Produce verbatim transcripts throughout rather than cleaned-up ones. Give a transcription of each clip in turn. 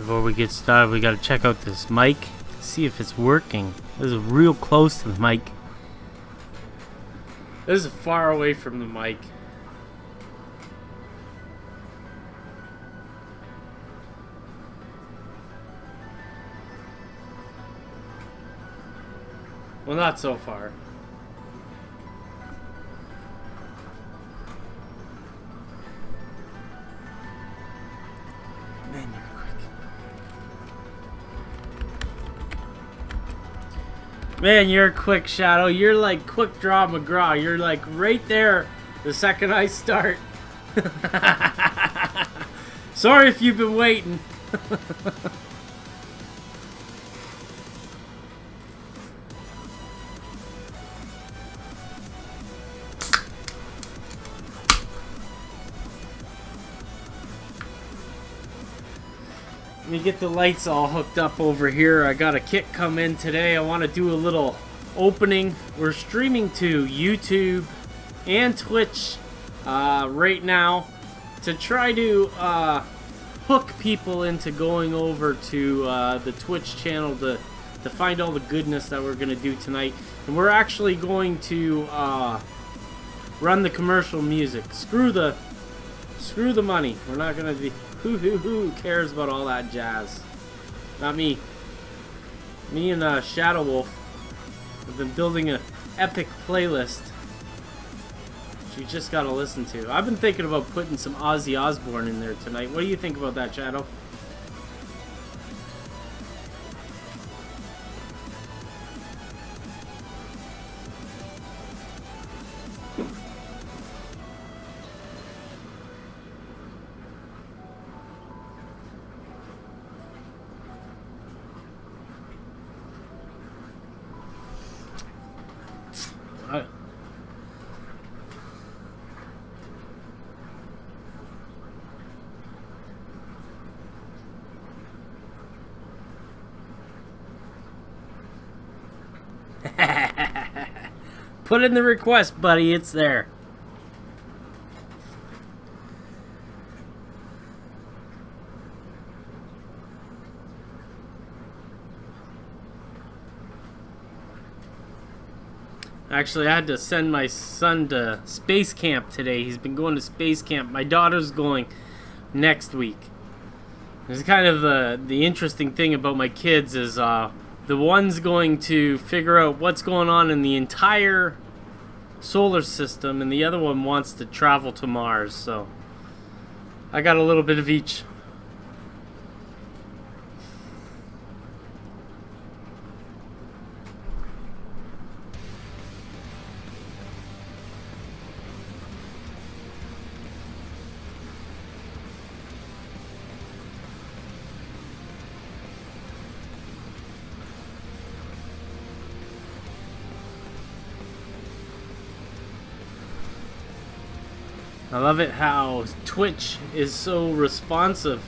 Before we get started, we gotta check out this mic, see if it's working. This is real close to the mic. This is far away from the mic. Well, not so far. Man, you're quick. Man, you're quick, Shadow. You're like Quick Draw McGraw. You're like right there the second I start. Sorry if you've been waiting. Let me get the lights all hooked up over here. I got a kit come in today. I want to do a little opening. We're streaming to YouTube and Twitch uh, right now to try to uh, hook people into going over to uh, the Twitch channel to, to find all the goodness that we're going to do tonight. And we're actually going to uh, run the commercial music. Screw the, screw the money. We're not going to be... Who, who, who cares about all that jazz? Not me. Me and uh, Shadow Wolf have been building an epic playlist, which you just gotta listen to. I've been thinking about putting some Ozzy Osbourne in there tonight. What do you think about that, Shadow? Put in the request, buddy. It's there. Actually, I had to send my son to space camp today. He's been going to space camp. My daughter's going next week. It's kind of uh, the interesting thing about my kids is uh, the one's going to figure out what's going on in the entire solar system, and the other one wants to travel to Mars. So I got a little bit of each. I love it how Twitch is so responsive.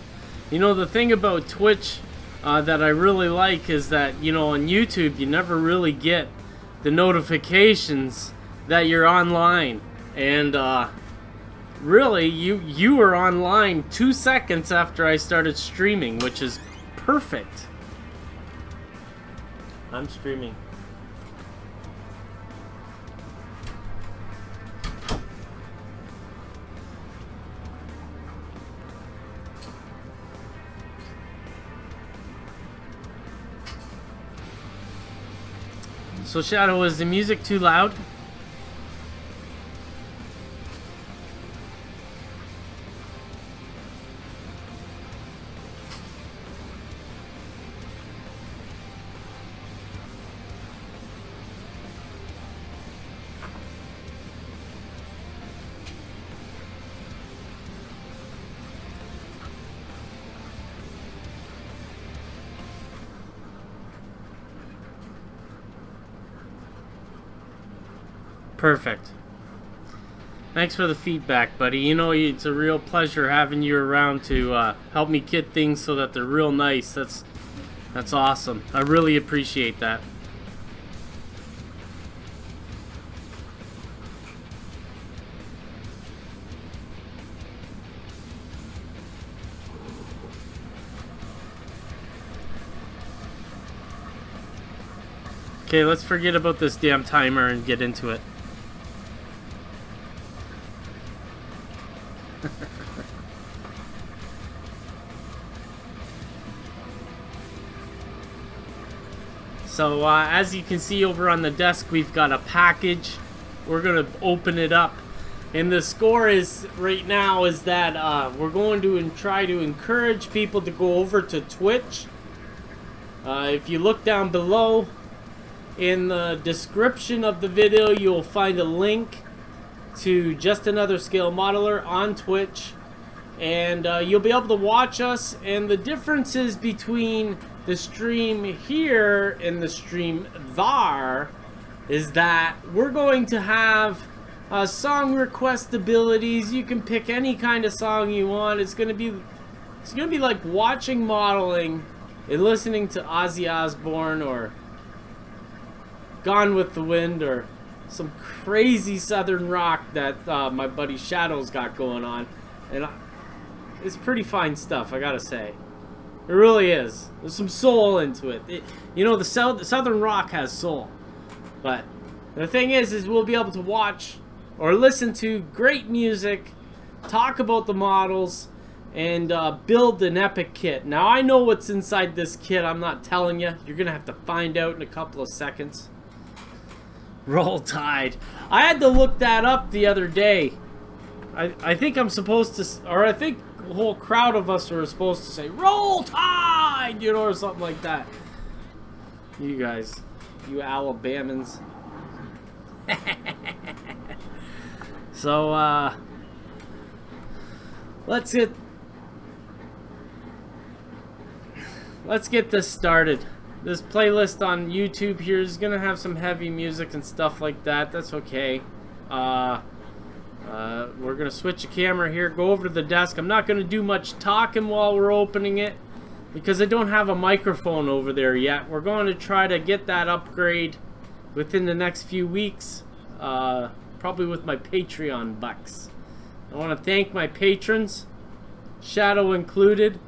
You know, the thing about Twitch uh, that I really like is that, you know, on YouTube, you never really get the notifications that you're online. And uh, really, you, you were online two seconds after I started streaming, which is perfect. I'm streaming. So, Shadow, is the music too loud? Perfect. Thanks for the feedback, buddy. You know, it's a real pleasure having you around to uh, help me get things so that they're real nice. That's that's awesome. I really appreciate that. Okay, let's forget about this damn timer and get into it. So uh, as you can see over on the desk, we've got a package. We're gonna open it up, and the score is right now is that uh, we're going to try to encourage people to go over to Twitch. Uh, if you look down below in the description of the video, you'll find a link to Just Another Scale Modeler on Twitch, and uh, you'll be able to watch us. And the differences between the stream here and the stream there is that we're going to have uh, song request abilities. You can pick any kind of song you want. It's gonna be it's gonna be like watching modeling and listening to Ozzy Osbourne or Gone with the Wind or some crazy southern rock that uh, my buddy Shadow's got going on, and I, it's pretty fine stuff, I gotta say. It really is. There's some soul into it. it you know, the, south, the southern rock has soul. But the thing is, is we'll be able to watch or listen to great music, talk about the models, and uh, build an epic kit. Now, I know what's inside this kit. I'm not telling you. You're going to have to find out in a couple of seconds. Roll Tide. I had to look that up the other day. I, I think I'm supposed to... Or I think... A whole crowd of us were supposed to say "Roll Tide," you know, or something like that. You guys, you Alabamans. So, uh, let's get let's get this started. This playlist on YouTube here is gonna have some heavy music and stuff like that. That's okay. Uh. Uh, we're gonna switch the camera here, go over to the desk. I'm not gonna do much talking while we're opening it because I don't have a microphone over there yet. We're going to try to get that upgrade within the next few weeks, uh, probably with my Patreon bucks. I want to thank my patrons, Shadow included,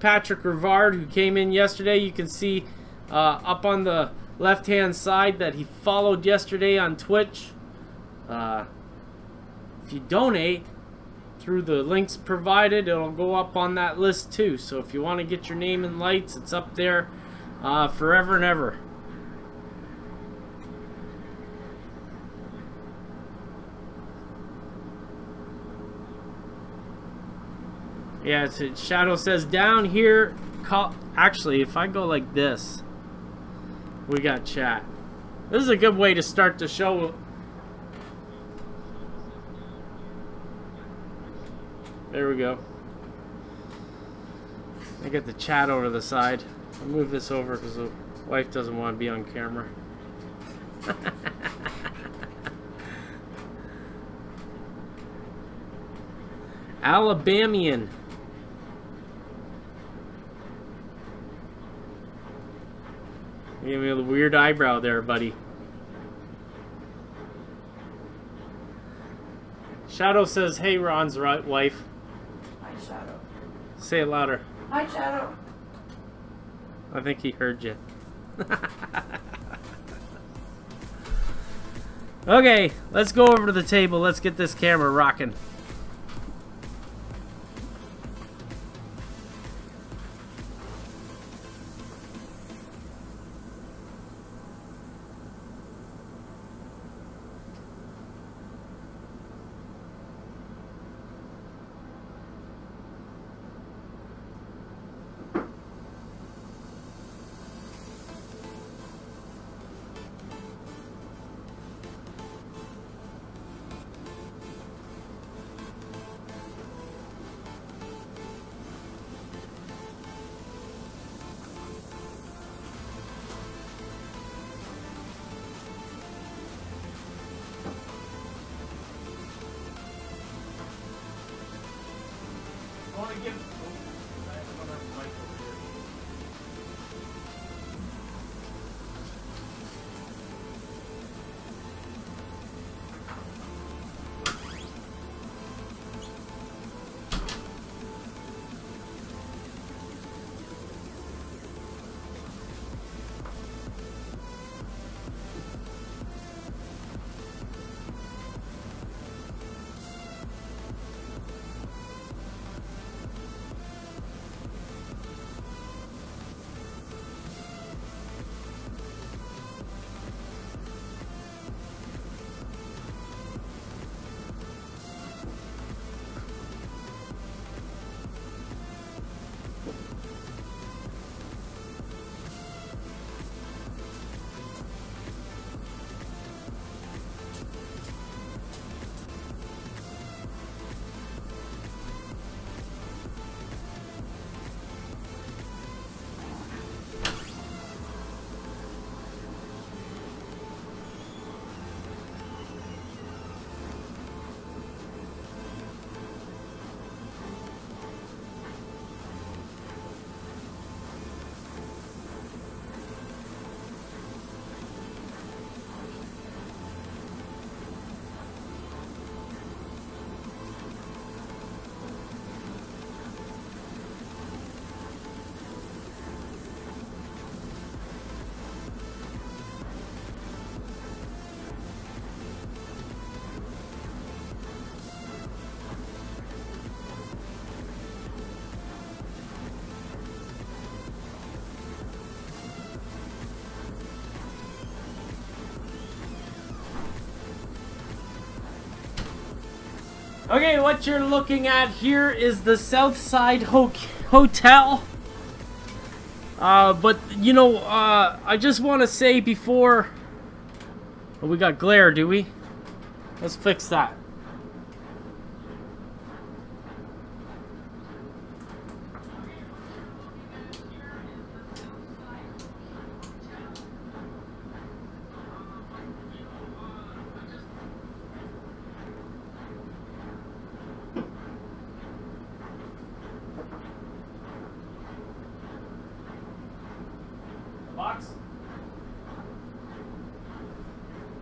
Patrick Rivard, who came in yesterday. You can see uh, up on the left hand side that he followed yesterday on Twitch. uh, If you donate through the links provided, it'll go up on that list too. So if you want to get your name in lights, it's up there uh, forever and ever. Yeah, it's, it, Shadow says down here. Call, actually, if I go like this, we got chat. This is a good way to start the show. There we go. I get the chat over the side. I'll move this over because the wife doesn't want to be on camera. Alabamian. You gave me a weird eyebrow there, buddy. Shadow says, hey, Ron's right, wife. Shadow. Say it louder. Hi, Shadow. I think he heard you. Okay, let's go over to the table. Let's get this camera rocking. Okay, what you're looking at here is the Southside Ho- Hotel. Uh, but, you know, uh, I just want to say before... Oh, we got glare, do we? Let's fix that.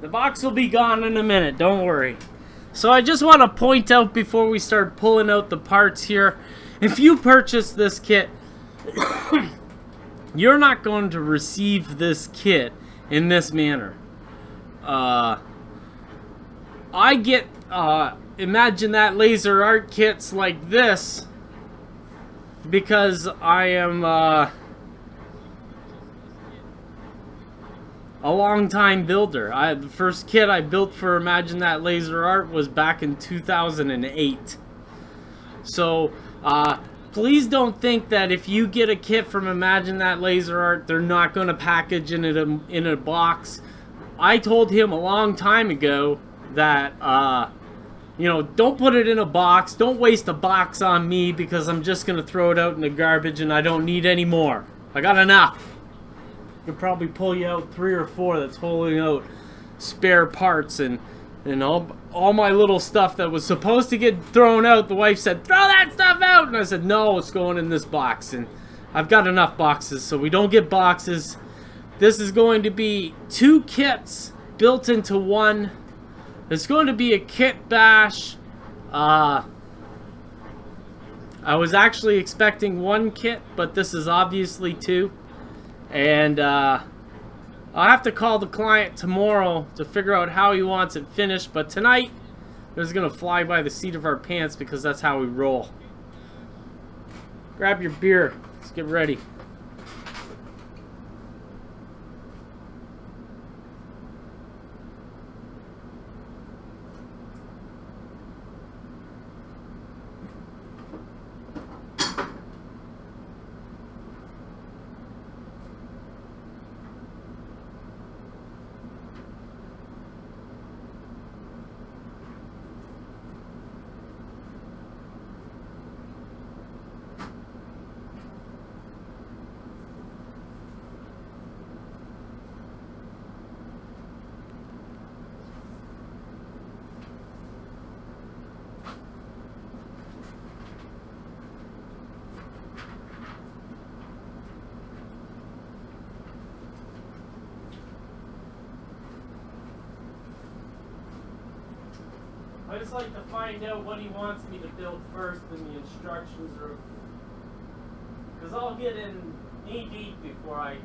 The box will be gone in a minute, don't worry. So I just want to point out before we start pulling out the parts here, if you purchase this kit, you're not going to receive this kit in this manner. Uh, I get uh, Imagine That Laser Art kits like this because I am uh, a long-time builder. I, the first kit I built for Imagine That Laser Art was back in two thousand eight. So, uh, please don't think that if you get a kit from Imagine That Laser Art, they're not going to package in it in, in a box. I told him a long time ago that, uh, you know, don't put it in a box. Don't waste a box on me because I'm just going to throw it out in the garbage and I don't need any more. I got enough. Could probably pull you out three or four that's holding out spare parts and and all all my little stuff that was supposed to get thrown out. The wife said, "Throw that stuff out," and I said, "No, it's going in this box." And I've got enough boxes, so we don't get boxes. This is going to be two kits built into one. It's going to be a kit bash. Uh, I was actually expecting one kit, but this is obviously two. And uh, I'll have to call the client tomorrow to figure out how he wants it finished. But tonight, we're just going to fly by the seat of our pants because that's how we roll. Grab your beer. Let's get ready. I just like to find out what he wants me to build first in the instructions room. Because I'll get in knee deep before I...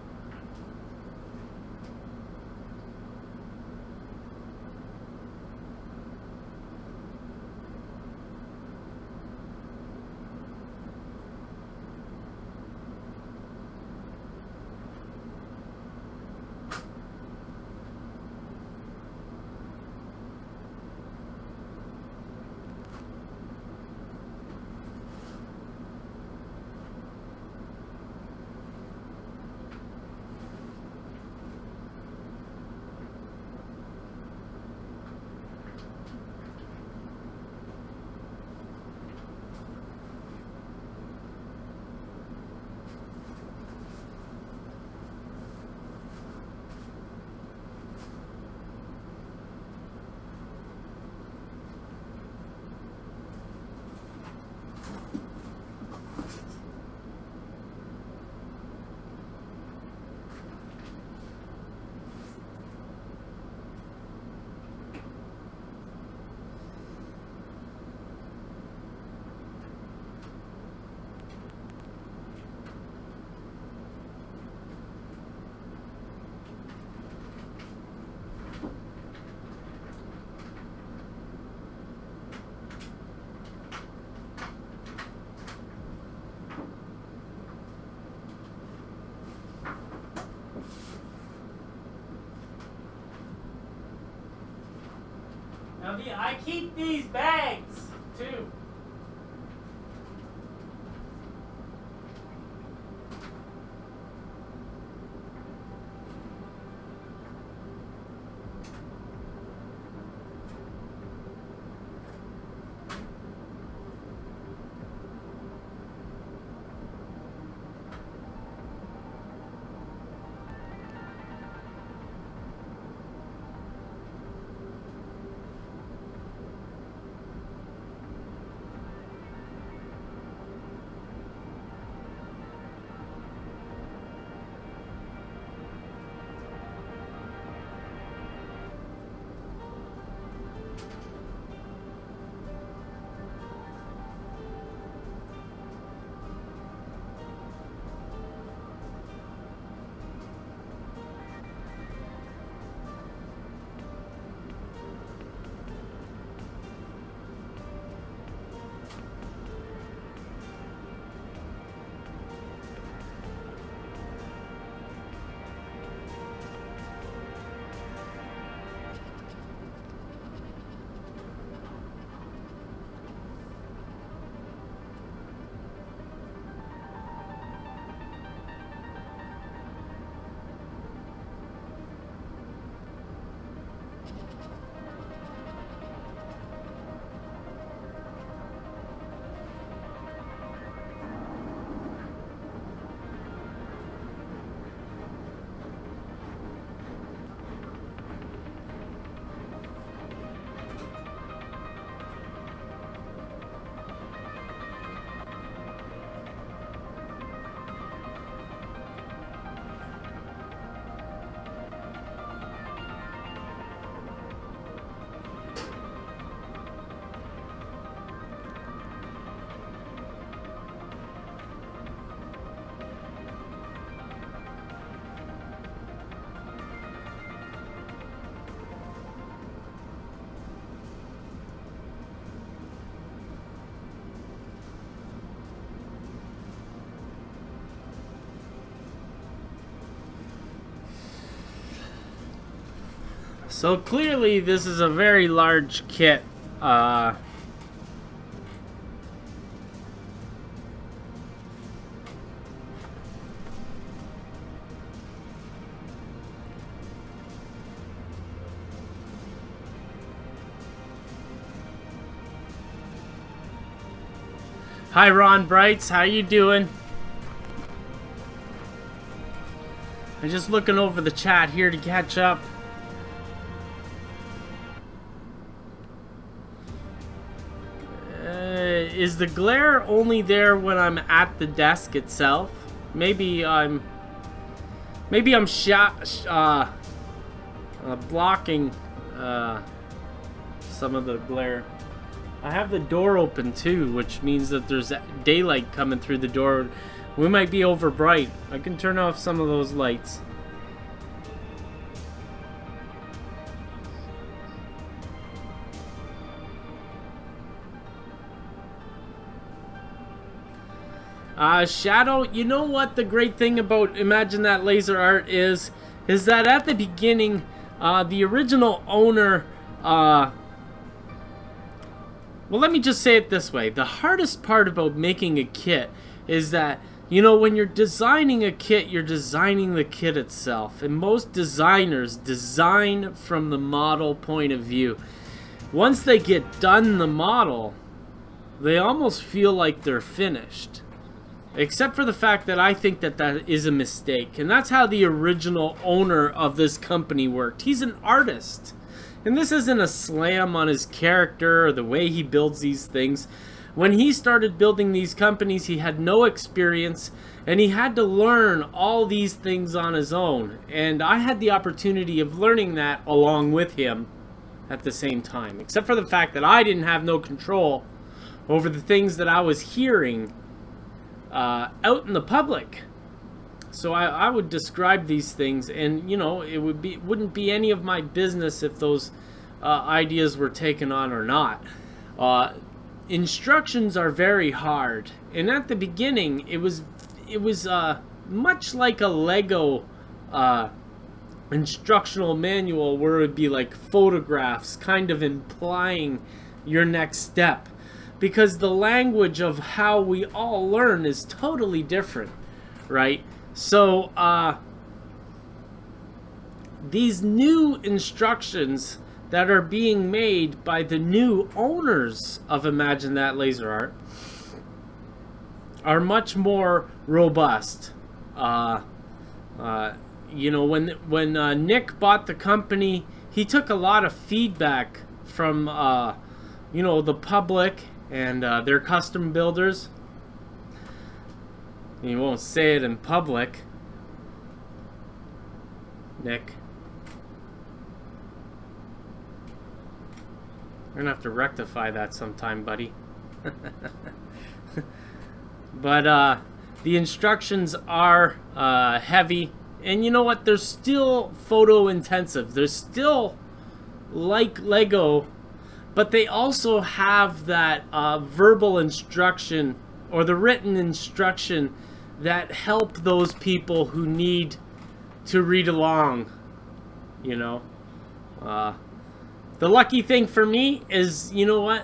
I keep these bags two. So clearly this is a very large kit. Uh, hi Ron Brights, how you doing? I'm just looking over the chat here to catch up. Is the glare only there when I'm at the desk itself? Maybe I'm... Maybe I'm shot... Sh uh, uh, blocking uh, some of the glare. I have the door open too, which means that there's daylight coming through the door. We might be over bright. I can turn off some of those lights. Uh, Shadow, you know what the great thing about Imagine That Laser Art is? Is that at the beginning, uh, the original owner, uh, well, let me just say it this way. The hardest part about making a kit is that, you know, when you're designing a kit, you're designing the kit itself. And most designers design from the model point of view. Once they get done the model, they almost feel like they're finished. Except for the fact that I think that that is a mistake. And that's how the original owner of this company worked. He's an artist. And this isn't a slam on his character or the way he builds these things. When he started building these companies, he had no experience. And he had to learn all these things on his own. And I had the opportunity of learning that along with him at the same time. Except for the fact that I didn't have no control over the things that I was hearing Uh, out in the public. So I, I would describe these things, and you know, it would be wouldn't be any of my business if those uh, ideas were taken on or not. Uh, instructions are very hard, and at the beginning it was it was uh, much like a Lego uh, instructional manual, where it would be like photographs kind of implying your next step. because the language of how we all learn is totally different, right? So uh, these new instructions that are being made by the new owners of Imagine That Laser Art are much more robust. Uh, uh, you know, when when uh, Nick bought the company, he took a lot of feedback from uh, you know, the public and uh, their custom builders. You won't say it in public, Nick. We're gonna have to rectify that sometime, buddy. But uh, the instructions are uh, heavy, and you know what? They're still photo intensive. They're still like Lego, but they also have that uh, verbal instruction or the written instruction that help those people who need to read along. You know, uh, the lucky thing for me is, you know what?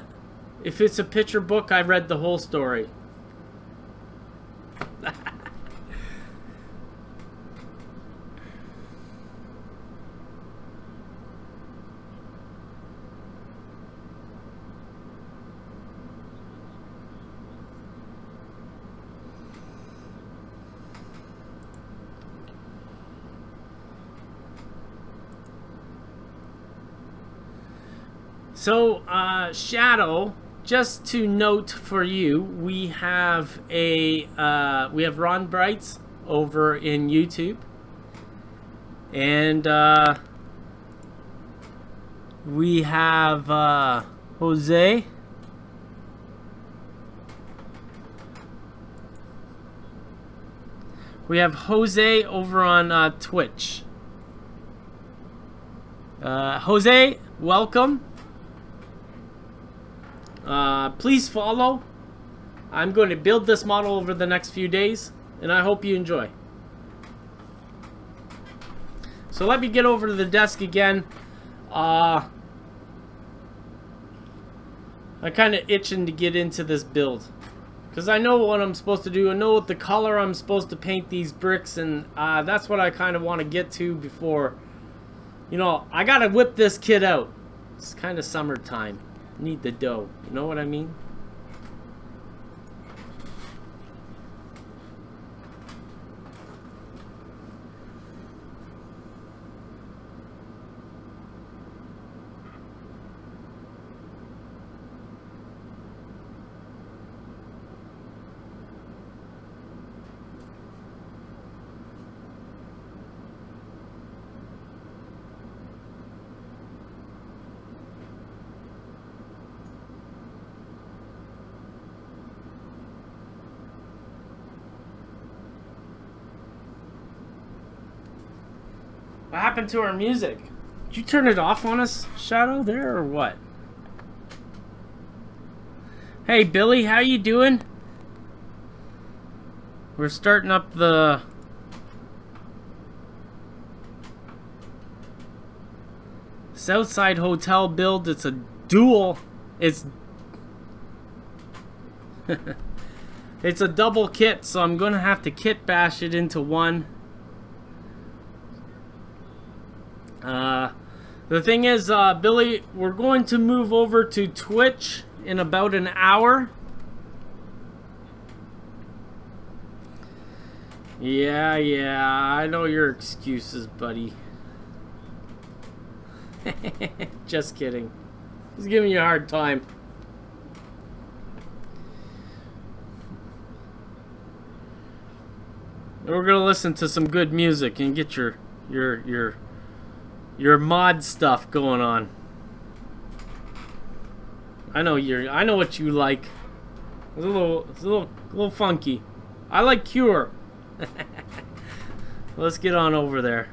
If it's a picture book, I read the whole story. So, uh, Shadow, just to note for you, we have a uh, we have Ron Brights over in YouTube, and uh, we have uh, Jose, we have Jose over on uh, Twitch. Uh, Jose, welcome. Uh, please follow. I'm going to build this model over the next few days, and I hope you enjoy. So let me get over to the desk again. Uh, I'm kind of itching to get into this build, because I know what I'm supposed to do. I know what the color I'm supposed to paint these bricks, and uh, that's what I kind of want to get to before. You know, I got to whip this kid out. It's kind of summertime. Need the dough, you know what I mean? Happened to our music? Did you turn it off on us, Shadow, there, or what? Hey Billy, how you doing? We're starting up the Southside Hotel build. It's a dual, it's it's a double kit, so I'm gonna have to kit bash it into one. Uh, the thing is, uh, Billy, we're going to move over to Twitch in about an hour. Yeah, yeah, I know your excuses, buddy. Just kidding. He's giving you a hard time. We're gonna listen to some good music and get your, your, your... your mod stuff going on. I know you're. I know what you like. It's a little, it's a little, little funky. I like Cure. Let's get on over there.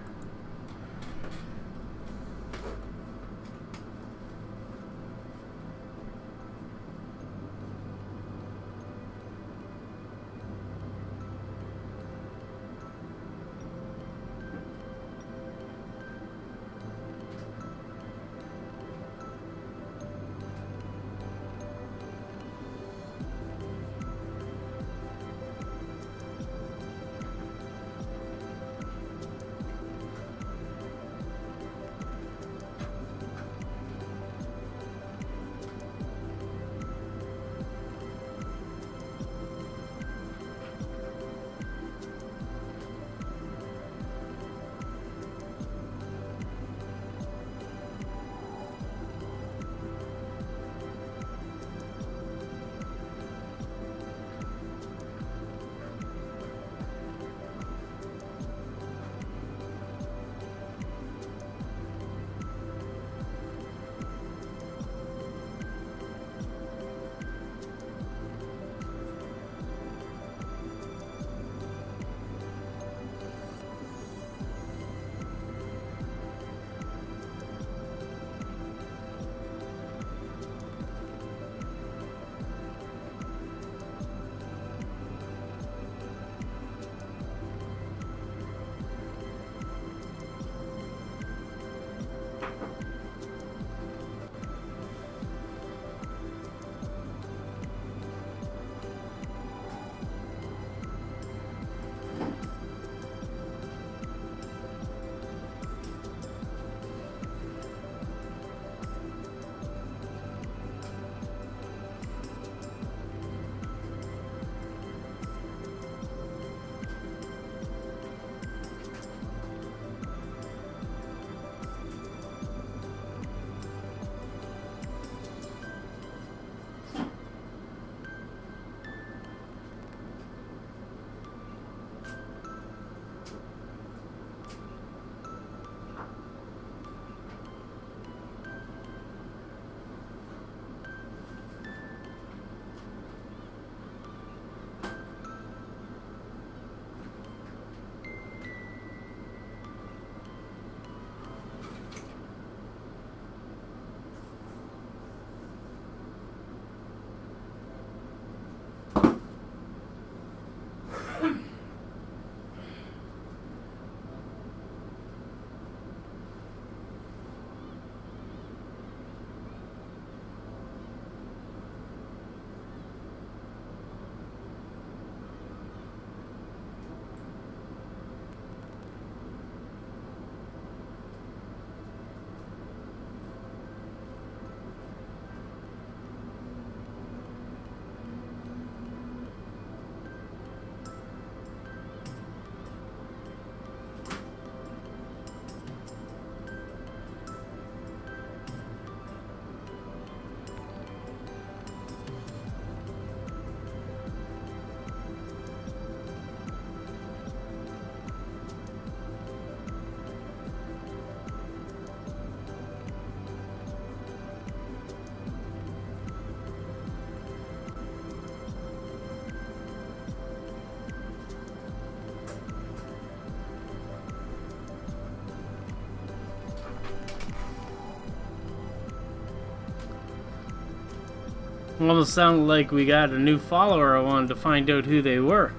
Almost sounded like we got a new follower. I wanted to find out who they were.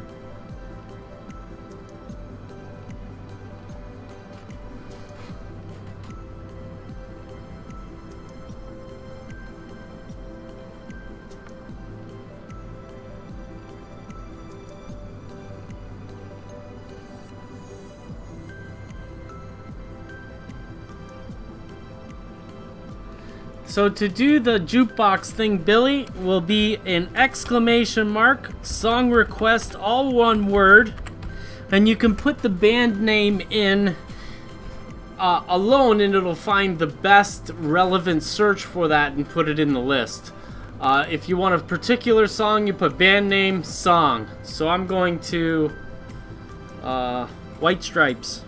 So to do the jukebox thing, Billy, will be an exclamation mark, song request, all one word, and you can put the band name in uh, alone, and it'll find the best relevant search for that and put it in the list. Uh, if you want a particular song, you put band name, song. So I'm going to uh, White Stripes.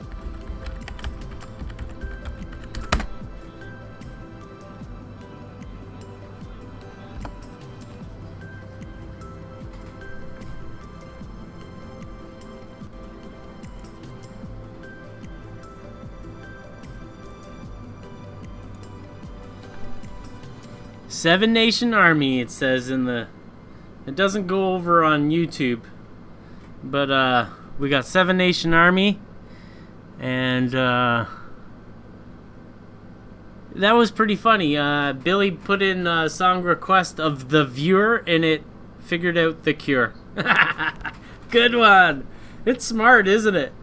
Seven Nation Army, it says in the... It doesn't go over on YouTube. But, uh, we got Seven Nation Army. And, uh... that was pretty funny. Uh, Billy put in a song request of The Viewer, and it figured out The Cure. Good one! It's smart, isn't it?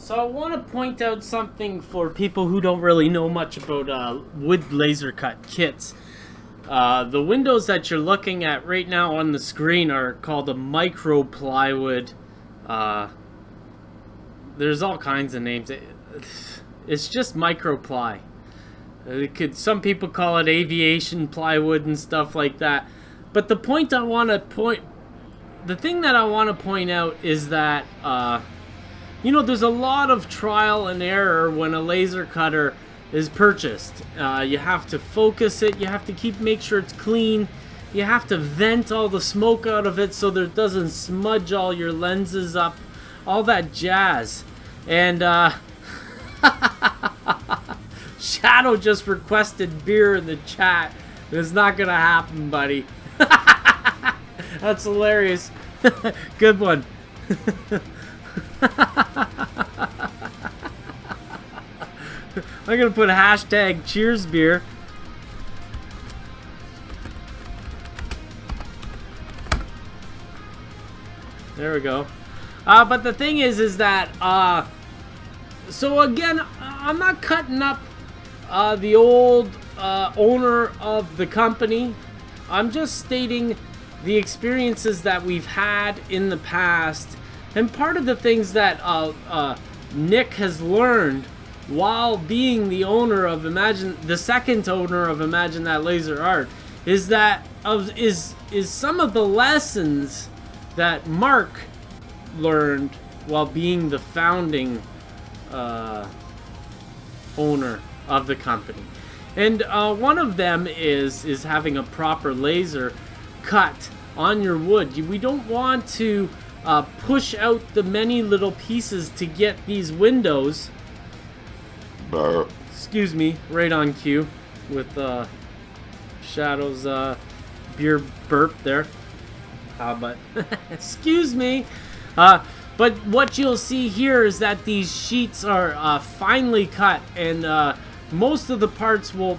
So I want to point out something for people who don't really know much about uh, wood laser cut kits. Uh, the windows that you're looking at right now on the screen are called a micro plywood. Uh, there's all kinds of names. It, it's just micro ply. It could, some people call it aviation plywood and stuff like that. But the point I want to point, the thing that I want to point out is that. Uh, You know, there's a lot of trial and error when a laser cutter is purchased. Uh, you have to focus it, you have to keep make sure it's clean, you have to vent all the smoke out of it so that it doesn't smudge all your lenses up, all that jazz. And, uh, Shadow just requested beer in the chat. It's not gonna happen, buddy. That's hilarious. Good one. I'm gonna put hashtag cheers beer. There we go. Uh, but the thing is, is that uh, so again, I'm not cutting up uh, the old uh, owner of the company. I'm just stating the experiences that we've had in the past. And part of the things that uh, uh, Nick has learned while being the owner of Imagine, the second owner of Imagine That Laser Art, is that of is is some of the lessons that Mark learned while being the founding uh, owner of the company, and uh, one of them is is having a proper laser cut on your wood. We don't want to Uh, push out the many little pieces to get these windows. Burr. Excuse me, right on cue with uh, Shadow's uh, beer burp there. Uh, but excuse me. Uh, but what you'll see here is that these sheets are uh, finely cut, and uh, most of the parts will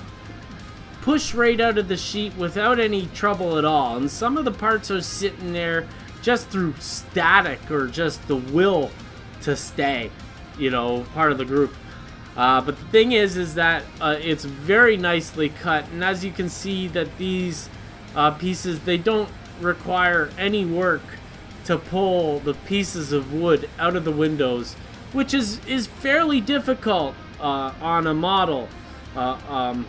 push right out of the sheet without any trouble at all. And some of the parts are sitting there just through static or just the will to stay, you know, part of the group. Uh, but the thing is, is that uh, it's very nicely cut. And as you can see that these uh, pieces, they don't require any work to pull the pieces of wood out of the windows, which is, is fairly difficult uh, on a model. Uh, um,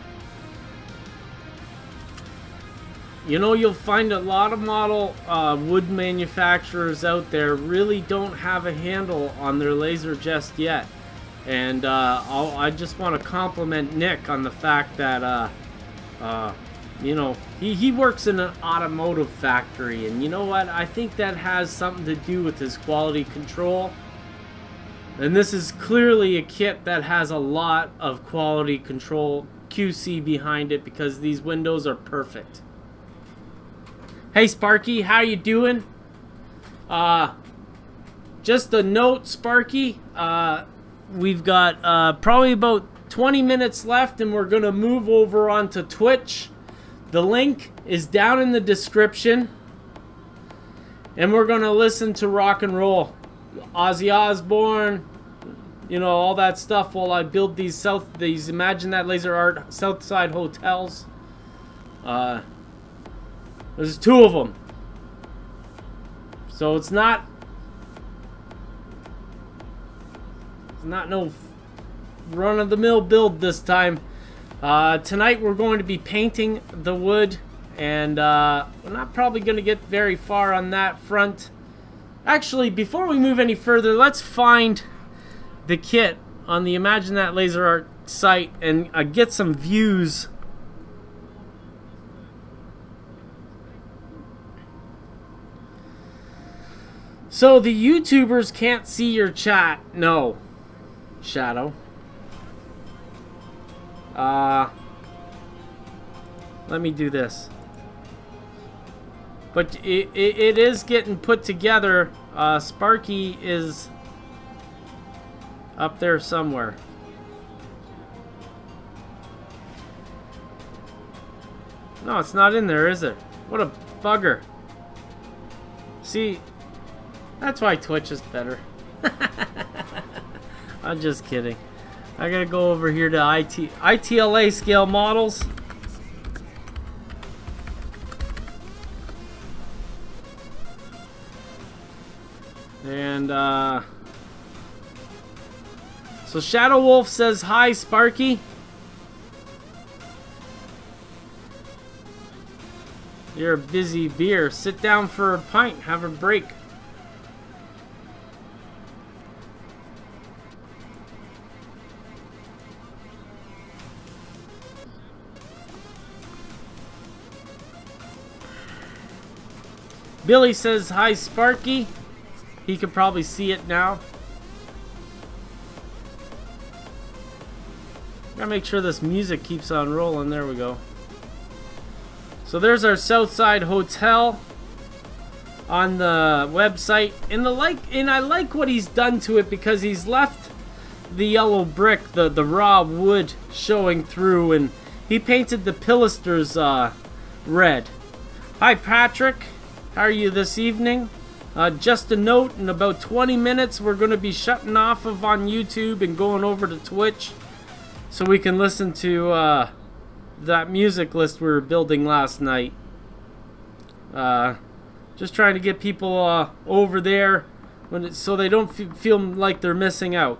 you know, you'll find a lot of model uh, wood manufacturers out there really don't have a handle on their laser just yet. And uh, I'll, I just want to compliment Nick on the fact that, uh, uh, you know, he, he works in an automotive factory. And you know what? I think that has something to do with his quality control. And this is clearly a kit that has a lot of quality control Q C behind it, because these windows are perfect. Hey Sparky, how you doing? Uh, just a note, Sparky, uh, we've got uh, probably about twenty minutes left and we're going to move over onto Twitch. The link is down in the description. And we're going to listen to rock and roll. Ozzy Osbourne, you know, all that stuff while I build these south these Imagine That Laser Art Southside Hotels. Uh, there's two of them, so it's not it's not no run of the mill build this time. Uh, tonight we're going to be painting the wood, and uh, we're not probably going to get very far on that front. Actually, before we move any further, let's find the kit on the Imagine That Laser Art site and uh, get some views. So the YouTubers can't see your chat. No, Shadow. Uh, let me do this. But it, it, it is getting put together. Uh, Sparky is up there somewhere. No, it's not in there, is it? What a bugger. See, that's why Twitch is better. I'm just kidding. I gotta go over here to I T, I T L A scale models. And, uh, so Shadow Wolf says, hi, Sparky. You're a busy beer. Sit down for a pint. Have a break. Billy says, hi, Sparky. He can probably see it now. Gotta make sure this music keeps on rolling. There we go. So there's our Southside Hotel on the website, and the like. And I like what he's done to it, because he's left the yellow brick, the the raw wood showing through, and he painted the pilasters uh, red. Hi Patrick, how are you this evening? Uh, just a note, in about twenty minutes we're going to be shutting off of on YouTube and going over to Twitch so we can listen to uh, that music list we were building last night. Uh, just trying to get people uh, over there when it, so they don't f feel like they're missing out.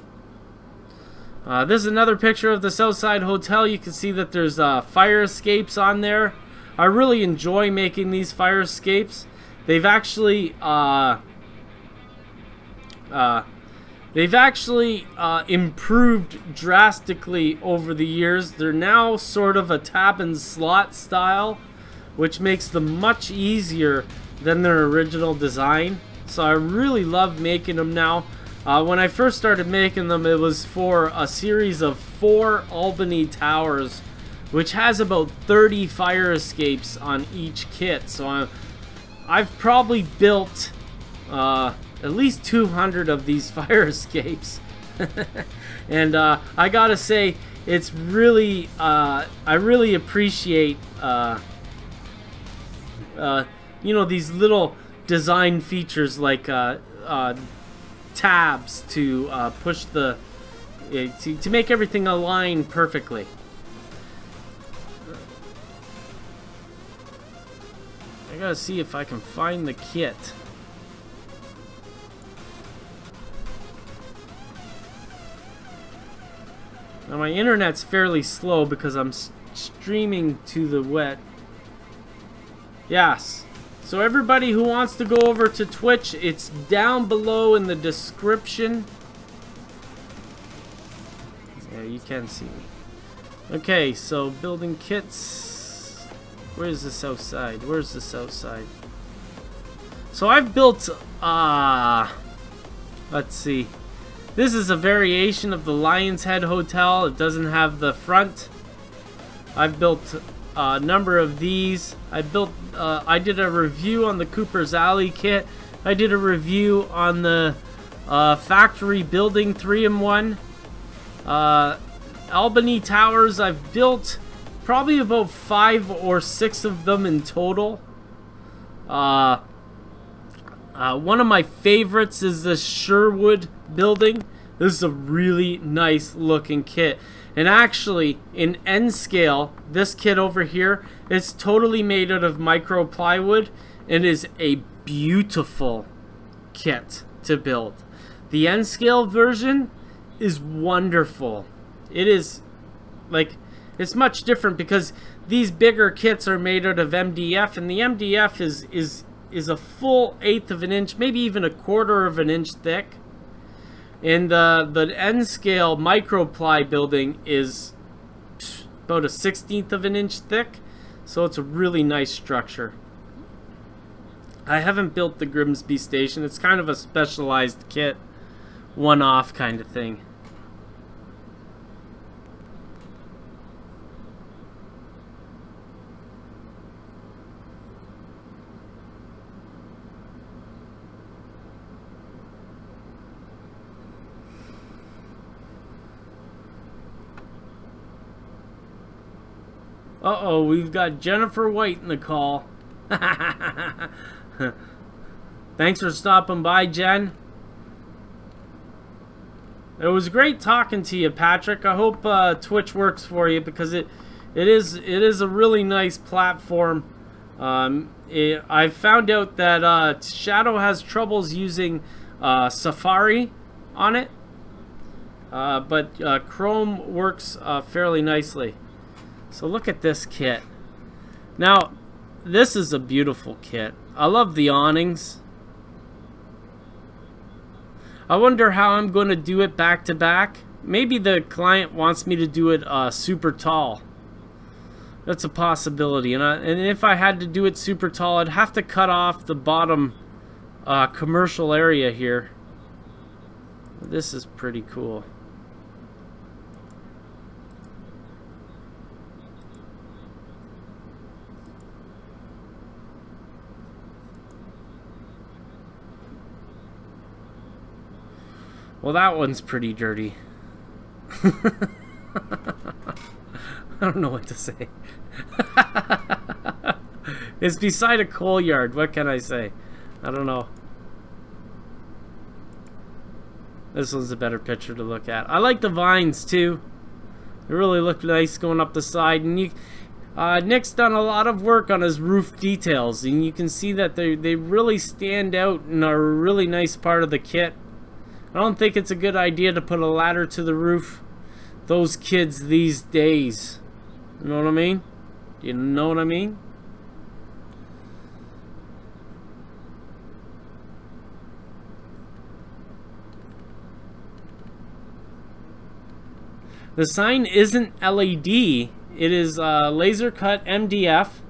Uh, this is another picture of the Southside Hotel. You can see that there's uh, fire escapes on there. I really enjoy making these fire escapes. They've actually, uh, uh, they've actually uh, improved drastically over the years. They're now sort of a tap and slot style, which makes them much easier than their original design. So I really love making them now. Uh, when I first started making them, it was for a series of four Albany Towers, which has about thirty fire escapes on each kit. So I'm I've probably built uh, at least two hundred of these fire escapes. And uh, I gotta say, it's really, uh, I really appreciate, uh, uh, you know, these little design features like uh, uh, tabs to uh, push the, uh, to, to make everything align perfectly. I gotta see if I can find the kit. Now my internet's fairly slow because I'm streaming to the web. Yes. So everybody who wants to go over to Twitch, it's down below in the description. Yeah, you can see me. Okay, so building kits. Where's the south side? Where's the south side? So I've built, ah, uh, let's see. This is a variation of the Lion's Head Hotel. It doesn't have the front. I've built a number of these. I built. Uh, I did a review on the Cooper's Alley kit. I did a review on the uh, factory building three in one. Uh, Albany Towers. I've built probably about five or six of them in total. Uh, uh, one of my favorites is the Sherwood building. This is a really nice looking kit, and actually in N scale this kit over here is totally made out of micro plywood and is a beautiful kit to build. The N scale version is wonderful. It is like, it's much different because these bigger kits are made out of M D F, and the M D F is is is a full eighth of an inch, maybe even a quarter of an inch thick. And uh, the N-scale microply building is about a sixteenth of an inch thick, so it's a really nice structure. I haven't built the Grimsby station. It's kind of a specialized kit, one-off kind of thing. Uh-oh, we've got Jennifer White in the call. Thanks for stopping by, Jen. It was great talking to you, Patrick. I hope uh, Twitch works for you, because it it is it is a really nice platform. Um, it, I found out that uh, Shadow has troubles using uh, Safari on it, uh, but uh, Chrome works uh, fairly nicely. So look at this kit. Now, this is a beautiful kit. I love the awnings. I wonder how I'm going to do it back to back. Maybe the client wants me to do it uh, super tall. That's a possibility. And, I, and if I had to do it super tall, I'd have to cut off the bottom uh, commercial area here. This is pretty cool. Well, that one's pretty dirty. I don't know what to say. It's beside a coal yard. What can I say? I don't know. This one's a better picture to look at. I like the vines too. They really look nice going up the side. And you, uh, Nick's done a lot of work on his roof details, and you can see that they they really stand out and are a really nice part of the kit. I don't think it's a good idea to put a ladder to the roof. Those kids these days. You know what I mean? You know what I mean? The sign isn't L E D. It is uh, laser cut M D F.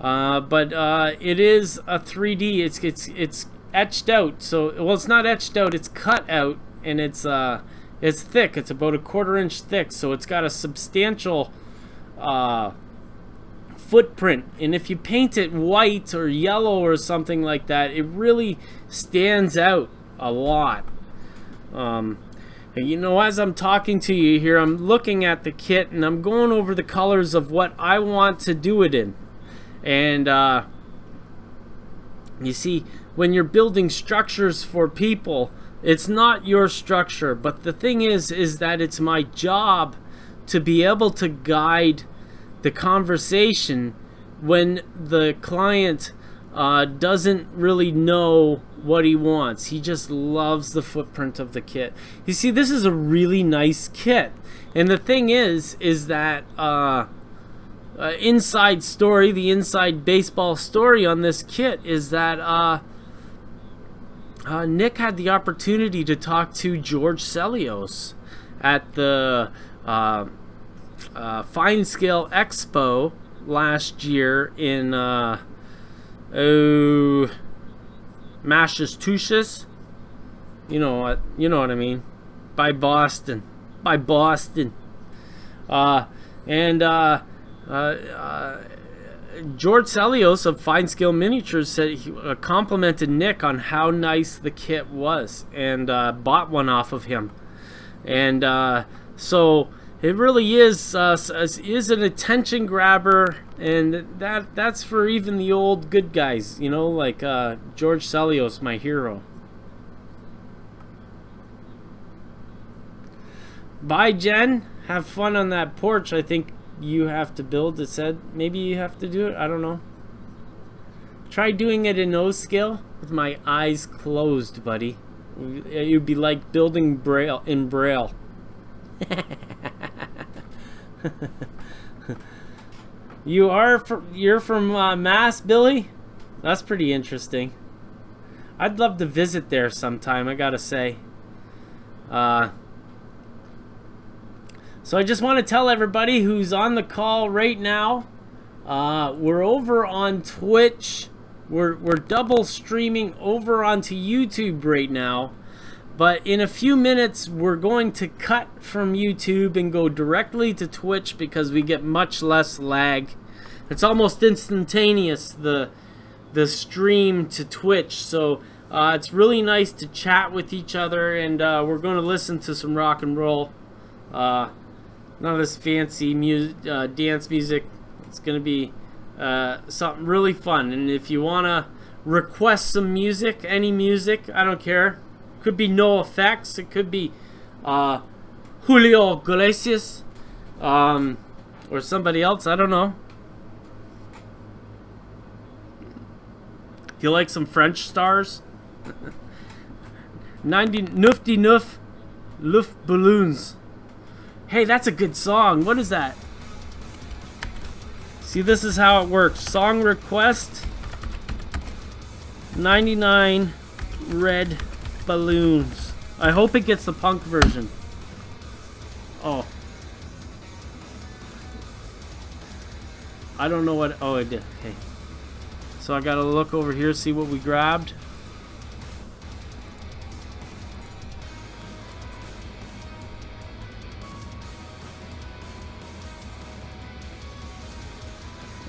Uh, but uh, it is a three D. It's it's it's. etched out, so well, it's not etched out, it's cut out, and it's uh, it's thick. It's about a quarter inch thick, so it's got a substantial uh, footprint. And if you paint it white or yellow or something like that, it really stands out a lot. Um, You know, as I'm talking to you here, I'm looking at the kit and I'm going over the colors of what I want to do it in. And uh, you see, when you're building structures for people, it's not your structure. But the thing is, is that it's my job to be able to guide the conversation when the client uh, doesn't really know what he wants. He just loves the footprint of the kit. You see, this is a really nice kit, and the thing is is that uh, uh, inside story, the inside baseball story on this kit is that uh, uh, Nick had the opportunity to talk to George Sellios at the uh, uh, Fine Scale Expo last year in uh, oh Massachusetts, you know what, you know what I mean, by Boston, by Boston, uh, and uh, uh, uh, George Sellios of Fine Scale Miniatures said he uh, complimented Nick on how nice the kit was, and uh, bought one off of him, and uh, so it really is uh, is an attention grabber, and that that's for even the old good guys, you know, like uh, George Sellios, my hero. Bye, Jen. Have fun on that porch. I think you have to build. It said maybe you have to do it. I don't know. Try doing it in O scale with my eyes closed, buddy. It would be like building braille in braille. You are from, you're from uh, Mass, Billy? That's pretty interesting. I'd love to visit there sometime, I gotta say. Uh, so I just want to tell everybody who's on the call right now, uh, we're over on Twitch. We're, we're double streaming over onto YouTube right now. But in a few minutes, we're going to cut from YouTube and go directly to Twitch because we get much less lag. It's almost instantaneous, the, the stream to Twitch. So uh, it's really nice to chat with each other, and uh, we're going to listen to some rock and roll. Uh, none of this fancy mu uh, dance music. It's going to be uh, something really fun. And if you want to request some music, any music, I don't care. Could be No Effects. It could be uh, Julio Iglesias, um, or somebody else. I don't know. If you like some French stars, ninety Nufty Nuf, Luft Balloons. Hey, that's a good song. What is that? See, this is how it works. Song request. ninety-nine red balloons. I hope it gets the punk version. Oh, I don't know what. Oh, it did. Okay, so I gotta look over here, see what we grabbed.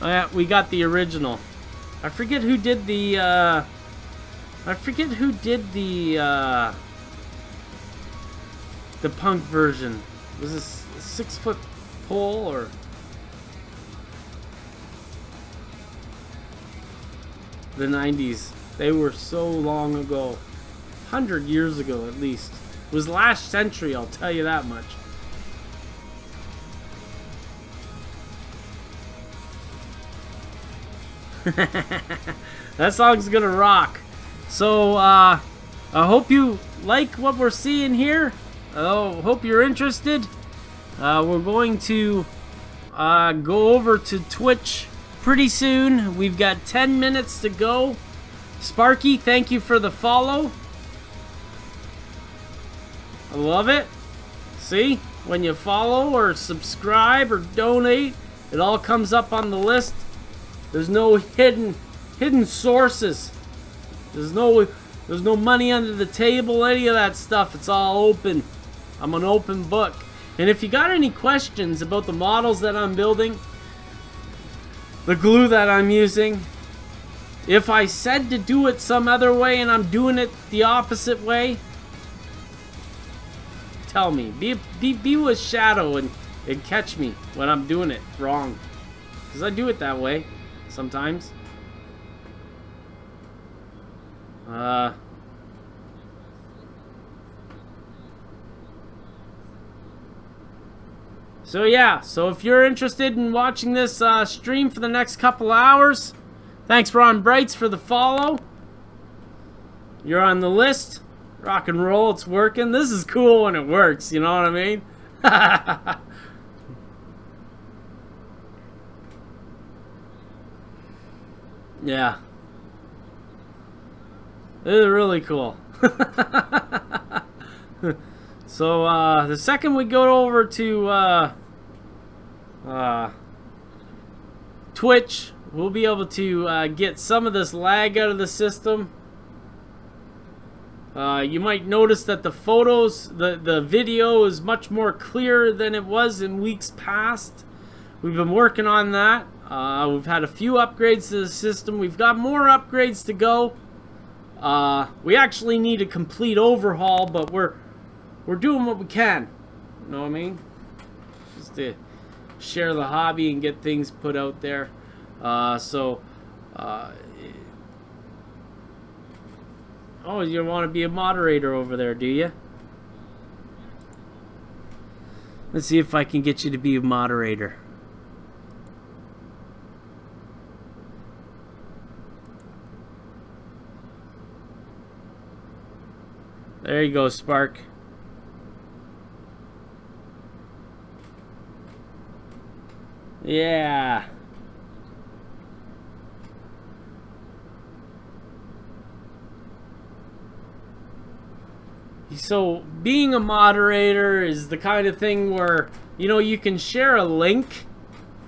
Oh yeah, we got the original. I forget who did the uh I forget who did the uh, the punk version. Was this a six foot pole or? The nineties. They were so long ago. Hundred years ago at least. It was last century, I'll tell you that much. That song's gonna rock. So, uh, I hope you like what we're seeing here. I hope you're interested. Uh, we're going to uh, go over to Twitch pretty soon. We've got ten minutes to go. Sparky, thank you for the follow. I love it. See, when you follow or subscribe or donate, it all comes up on the list. There's no hidden, hidden sources. There's no, there's no money under the table, any of that stuff. It's all open. I'm an open book. And if you got any questions about the models that I'm building, the glue that I'm using, if I said to do it some other way and I'm doing it the opposite way, tell me. Be be, be with Shadow and, and catch me when I'm doing it wrong. Because I do it that way sometimes. Uh... So yeah, so if you're interested in watching this uh, stream for the next couple hours, thanks Ron Brights for the follow. You're on the list. Rock and roll, it's working. This is cool when it works, you know what I mean? Yeah. This is really cool. So uh, the second we go over to uh, uh, Twitch, we'll be able to uh, get some of this lag out of the system. Uh, you might notice that the photos, the, the video is much more clear than it was in weeks past. We've been working on that. Uh, we've had a few upgrades to the system. We've got more upgrades to go. Uh, we actually need a complete overhaul, but we're We're doing what we can, you know what I mean? Just to share the hobby and get things put out there. Uh, so, uh, oh, you want to be a moderator over there, do you? Let's see if I can get you to be a moderator. There you go, Spark. Yeah. So being a moderator is the kind of thing where, you know, you can share a link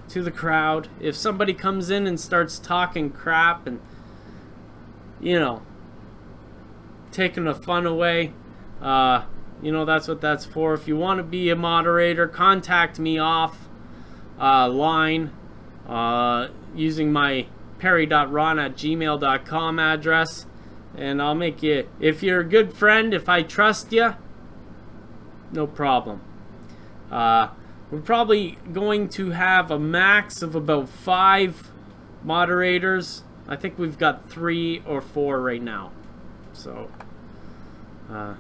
to the crowd. If somebody comes in and starts talking crap and, you know, taking the fun away, uh, you know, that's what that's for. If you want to be a moderator, contact me off Uh, line uh, using my perry dot ron at gmail dot com address, and I'll make you, if you're a good friend, if I trust you, no problem. Uh, we're probably going to have a max of about five moderators. I think we've got three or four right now. So uh,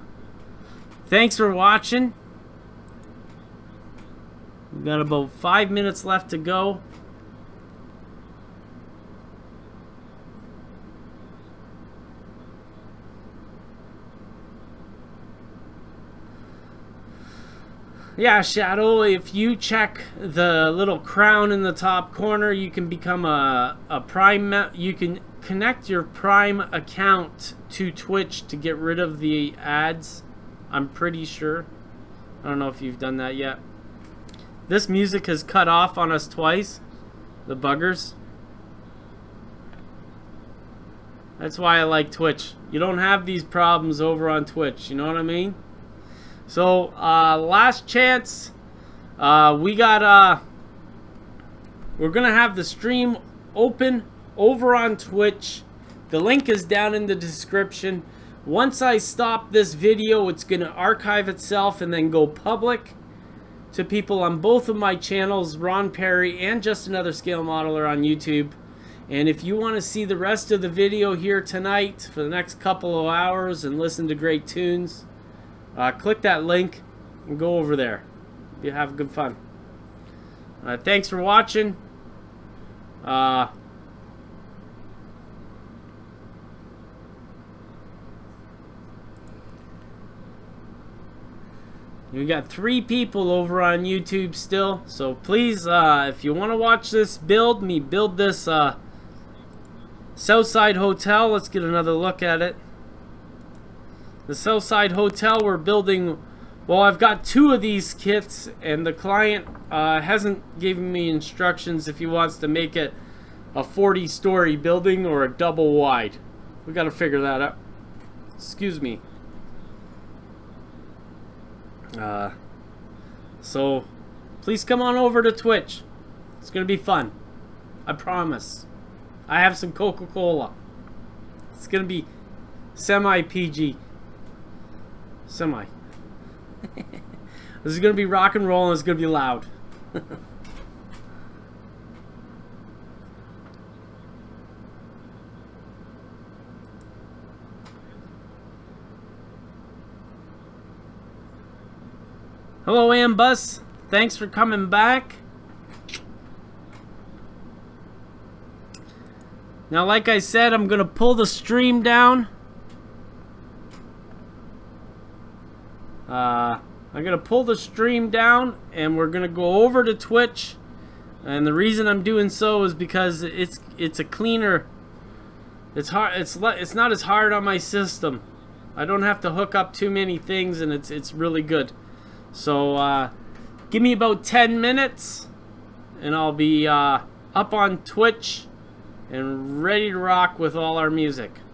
thanks for watching. We've got about five minutes left to go. Yeah, Shadow, if you check the little crown in the top corner, you can become a, a Prime. You can connect your Prime account to Twitch to get rid of the ads. I'm pretty sure. I don't know if you've done that yet. This music has cut off on us twice. The buggers. That's why I like Twitch. You don't have these problems over on Twitch. You know what I mean? So, uh, last chance. Uh, we got... Uh, we're going to have the stream open over on Twitch. The link is down in the description. Once I stop this video, it's going to archive itself and then go public to people on both of my channels, Ron Perry and Just Another Scale Modeler on YouTube. And if you want to see the rest of the video here tonight for the next couple of hours and listen to great tunes, uh, click that link and go over there. You have good fun. Uh, thanks for watching. Uh, We got three people over on YouTube still, so please, uh, if you want to watch this build, me build this uh, Southside Hotel. Let's get another look at it. The Southside Hotel we're building. Well, I've got two of these kits, and the client uh, hasn't given me instructions if he wants to make it a forty-story building or a double wide. We got to figure that out. Excuse me. Uh, so please come on over to Twitch. It's gonna be fun. I promise. I have some Coca-Cola. It's gonna be semi P G. Semi. This is going to be rock and roll and it's going to be loud. Hello, Ambus. Thanks for coming back. Now, like I said, I'm going to pull the stream down. Uh, I'm going to pull the stream down, and we're going to go over to Twitch. And the reason I'm doing so is because it's it's a cleaner. It's hard. It's it's not as hard on my system. I don't have to hook up too many things, and it's it's really good. So uh, give me about ten minutes and I'll be uh, up on Twitch and ready to rock with all our music.